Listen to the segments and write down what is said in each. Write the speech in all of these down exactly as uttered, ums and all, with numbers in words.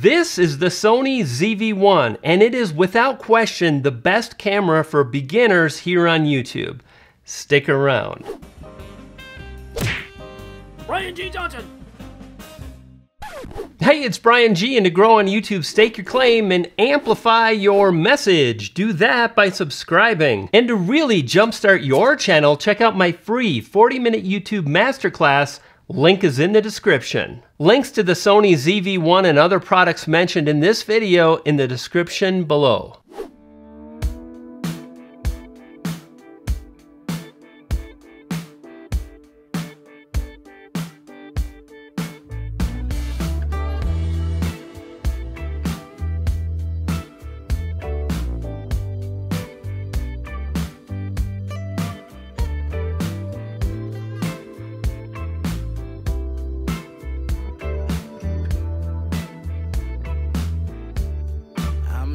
This is the Sony Z V one, and it is without question the best camera for beginners here on YouTube. Stick around. Brian G. Johnson. Hey, it's Brian G, and to grow on YouTube, stake your claim and amplify your message. Do that by subscribing. And to really jumpstart your channel, check out my free forty minute YouTube masterclass. Link is in the description. Links to the Sony Z V one and other products mentioned in this video in the description below.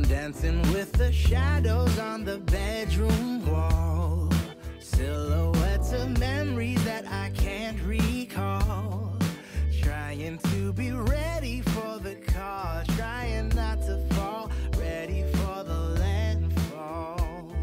Dancing with the shadows on the bedroom wall, silhouettes of memories that I can't recall, trying to be ready for the car, trying not to fall, ready for the landfall,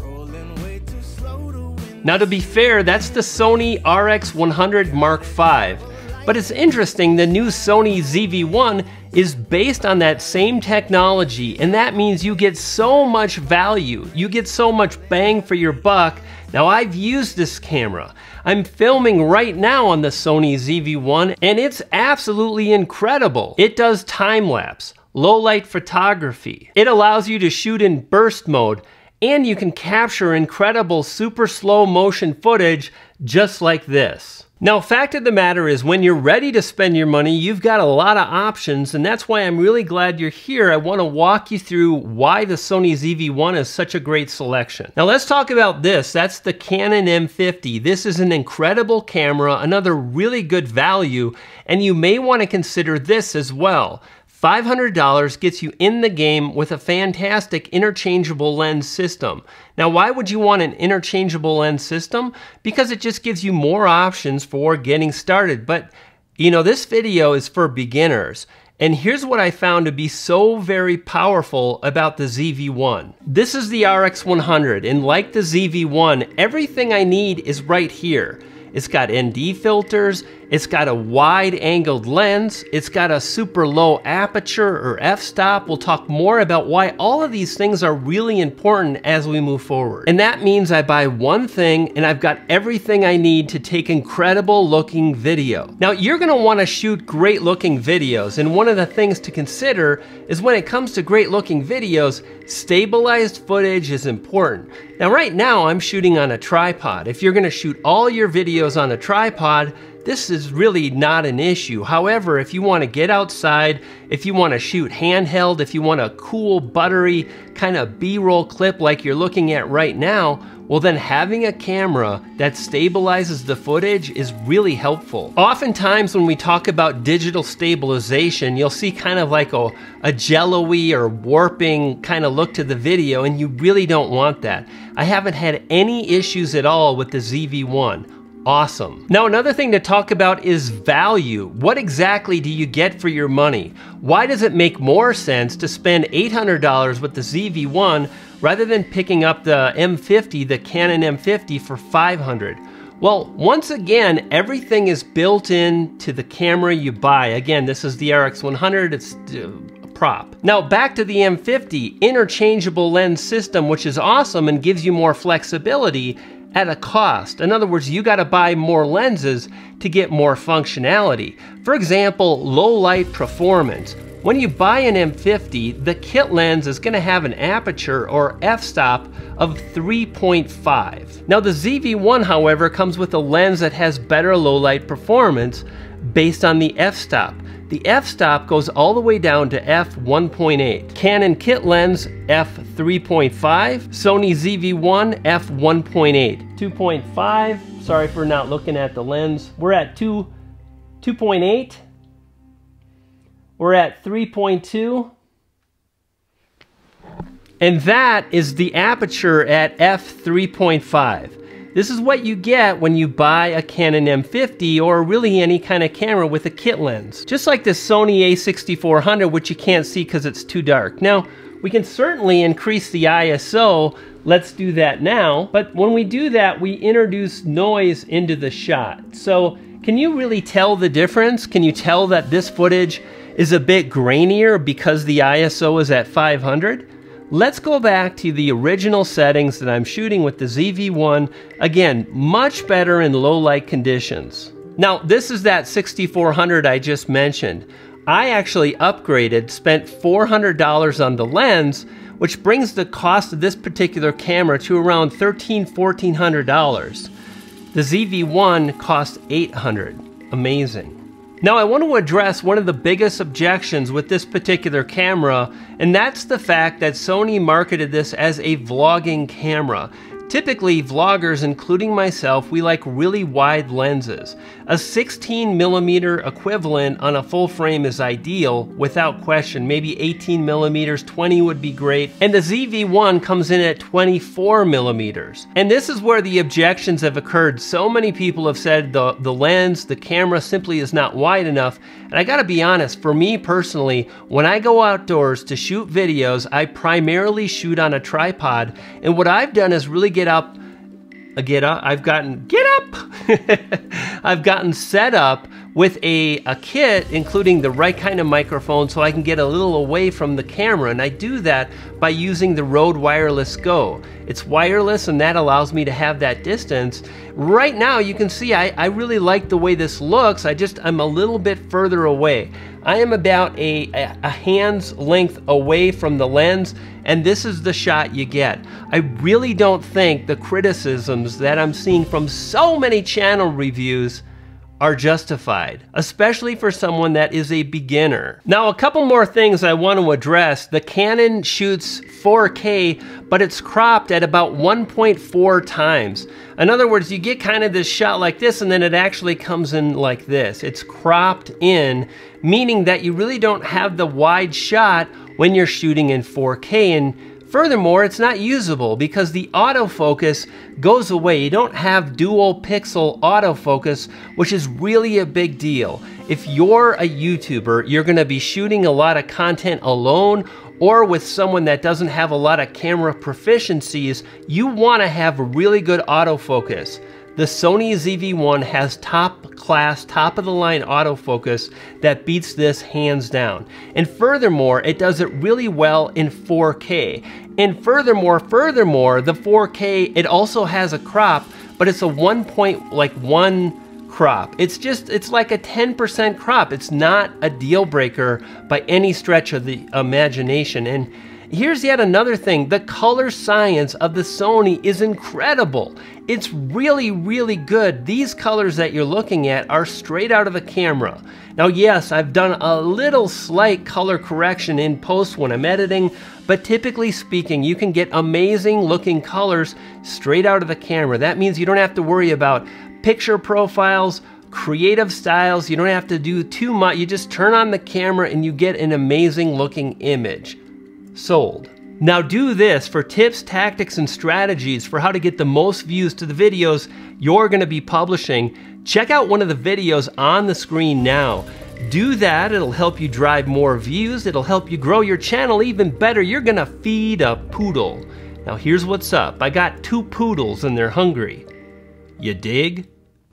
rolling way too slow to win. Now, to be fair, that's the Sony R X one hundred Mark five. But it's interesting, the new Sony Z V one is based on that same technology, and that means you get so much value, you get so much bang for your buck. Now, I've used this camera. I'm filming right now on the Sony Z V one, and it's absolutely incredible. It does time-lapse, low-light photography. It allows you to shoot in burst mode, and you can capture incredible super slow motion footage just like this. Now, fact of the matter is, when you're ready to spend your money, you've got a lot of options, and that's why I'm really glad you're here. I want to walk you through why the Sony Z V one is such a great selection. Now, let's talk about this. That's the Canon M fifty. This is an incredible camera, another really good value, and you may want to consider this as well. five hundred dollars gets you in the game with a fantastic interchangeable lens system. Now, why would you want an interchangeable lens system? Because it just gives you more options for getting started. But, you know, this video is for beginners. And here's what I found to be so very powerful about the Z V one. This is the R X one hundred, and like the Z V one, everything I need is right here. It's got N D filters, it's got a wide angled lens, it's got a super low aperture or f-stop. We'll talk more about why all of these things are really important as we move forward. And that means I buy one thing and I've got everything I need to take incredible looking video. Now, you're gonna wanna shoot great looking videos, and one of the things to consider is when it comes to great looking videos, stabilized footage is important. Now, right now I'm shooting on a tripod. If you're gonna shoot all your videos on a tripod, this is really not an issue. However, if you want to get outside, if you want to shoot handheld, if you want a cool, buttery kind of B-roll clip like you're looking at right now, well, then having a camera that stabilizes the footage is really helpful. Oftentimes when we talk about digital stabilization, you'll see kind of like a, a jello-y or warping kind of look to the video, and you really don't want that. I haven't had any issues at all with the Z V one. Awesome. Now, another thing to talk about is value. What exactly do you get for your money? Why does it make more sense to spend eight hundred dollars with the Z V one rather than picking up the M fifty, the Canon M fifty, for five hundred dollars? Well, once again, everything is built in to the camera you buy. Again, this is the R X one hundred. It's a prop. Now, back to the M fifty, interchangeable lens system, which is awesome and gives you more flexibility at a cost. In other words, you got to buy more lenses to get more functionality. For example, low light performance. When you buy an M fifty, the kit lens is going to have an aperture or f-stop of three point five. Now, the Z V one, however, comes with a lens that has better low light performance based on the f-stop. The f-stop goes all the way down to f one point eight. Canon kit lens f three point five, Sony Z V one f one point eight. two point five, sorry for not looking at the lens. We're at two, two point eight. We're at three point two. And that is the aperture at f three point five. This is what you get when you buy a Canon M fifty or really any kind of camera with a kit lens. Just like this Sony A sixty-four hundred, which you can't see because it's too dark. Now, we can certainly increase the I S O. Let's do that now. But when we do that, we introduce noise into the shot. So can you really tell the difference? Can you tell that this footage is a bit grainier because the I S O is at five hundred? Let's go back to the original settings that I'm shooting with the Z V one. Again, much better in low light conditions. Now, this is that sixty-four hundred I just mentioned. I actually upgraded, spent four hundred dollars on the lens, which brings the cost of this particular camera to around thirteen hundred, fourteen hundred dollars. The Z V one cost eight hundred dollars, amazing. Now I want to address one of the biggest objections with this particular camera, and that's the fact that Sony marketed this as a vlogging camera. Typically vloggers, including myself, we like really wide lenses. A sixteen millimeter equivalent on a full frame is ideal without question, maybe eighteen millimeters, twenty would be great. And the Z V one comes in at twenty-four millimeters. And this is where the objections have occurred. So many people have said the, the lens, the camera simply is not wide enough. And I gotta be honest, for me personally, when I go outdoors to shoot videos, I primarily shoot on a tripod. And what I've done is really get up, get up, I've gotten, get up! I've gotten set up with a, a kit, including the right kind of microphone, so I can get a little away from the camera. And I do that by using the Rode Wireless Go. It's wireless and that allows me to have that distance. Right now, you can see I, I really like the way this looks. I just, I'm a little bit further away. I am about a, a, a hand's length away from the lens, and this is the shot you get. I really don't think the criticisms that I'm seeing from so many channel reviews are justified, especially for someone that is a beginner. Now, a couple more things I want to address. The Canon shoots four K, but it's cropped at about one point four times. In other words, you get kind of this shot like this, and then it actually comes in like this. It's cropped in, meaning that you really don't have the wide shot when you're shooting in four K. And furthermore, it's not usable because the autofocus goes away. You don't have dual pixel autofocus, which is really a big deal. If you're a YouTuber, you're gonna be shooting a lot of content alone or with someone that doesn't have a lot of camera proficiencies, you wanna have really good autofocus. The Sony Z V one has top class, top of the line autofocus that beats this hands down. And furthermore, it does it really well in four K. And furthermore, furthermore, the four K, it also has a crop, but it's a one point one crop. It's just, it's like a ten percent crop. It's not a deal breaker by any stretch of the imagination. And here's yet another thing. The color science of the Sony is incredible. It's really, really good. These colors that you're looking at are straight out of the camera. Now, yes, I've done a little slight color correction in post when I'm editing, but typically speaking, you can get amazing looking colors straight out of the camera. That means you don't have to worry about picture profiles, creative styles. You don't have to do too much. You just turn on the camera and you get an amazing looking image. Sold. Now do this for tips, tactics, and strategies for how to get the most views to the videos you're going to be publishing. Check out one of the videos on the screen now. Do that, it'll help you drive more views, it'll help you grow your channel even better. You're going to feed a poodle. Now here's what's up. I got two poodles and they're hungry. You dig?